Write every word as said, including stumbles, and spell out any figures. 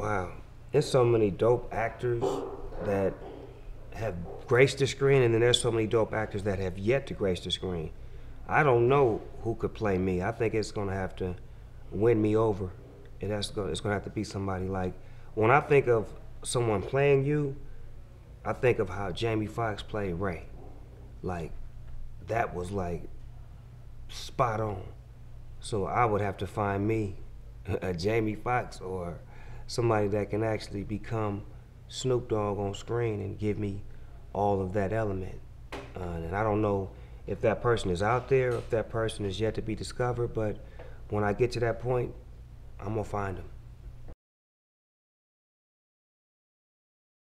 Wow. There's so many dope actors that have graced the screen, and then there's so many dope actors that have yet to grace the screen. I don't know who could play me. I think it's gonna have to win me over. And that's gonna, it's gonna have to be somebody like, when I think of someone playing you, I think of how Jamie Foxx played Ray. Like, that was like spot on. So I would have to find me a Jamie Foxx or somebody that can actually become Snoop Dogg on screen and give me all of that element. Uh, and I don't know if that person is out there, if that person is yet to be discovered, but when I get to that point, I'm gonna find him.